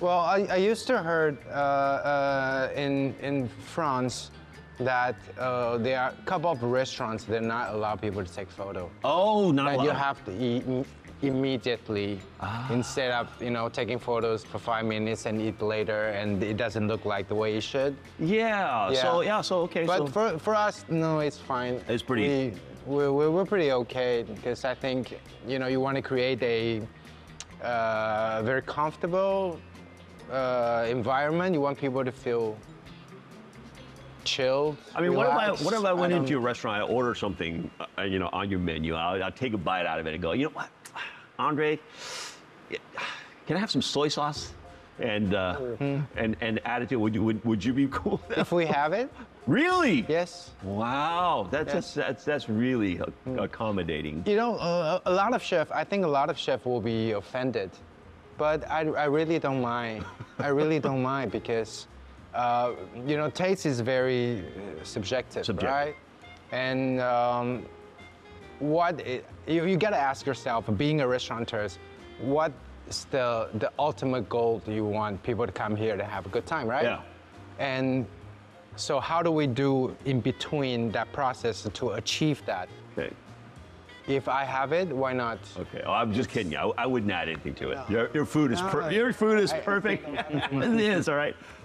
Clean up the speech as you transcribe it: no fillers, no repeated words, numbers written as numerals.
Well, I used to heard in France that there are a couple of restaurants that not allow people to take photo. Oh, not allowed. That you have to eat immediately instead of taking photos for 5 minutes and eat later, and it doesn't look like the way it should. Yeah. Okay. But for us, no, it's fine. It's pretty. We're pretty okay because I think you want to create a very comfortable environment. You want people to feel chilled. I mean, relaxed. What if I went into a restaurant, I order something, on your menu, I'll take a bite out of it and go, you know what, Andre, can I have some soy sauce? And and attitude, would you be cool with that? If we have it? Really? Yes. Wow, that's really accommodating. A lot of chefs, I think a lot of chefs will be offended, but I really don't mind. I really don't mind because taste is very subjective, right? And you got to ask yourself, being a restaurateur, what's the ultimate goal? Do you want people to come here to have a good time, right? Yeah. And so how do we do in between that process to achieve that? Okay. If I have it, why not? Okay, oh, I'm just kidding you. I wouldn't add anything to it. No. Your food is perfect. It is, all right?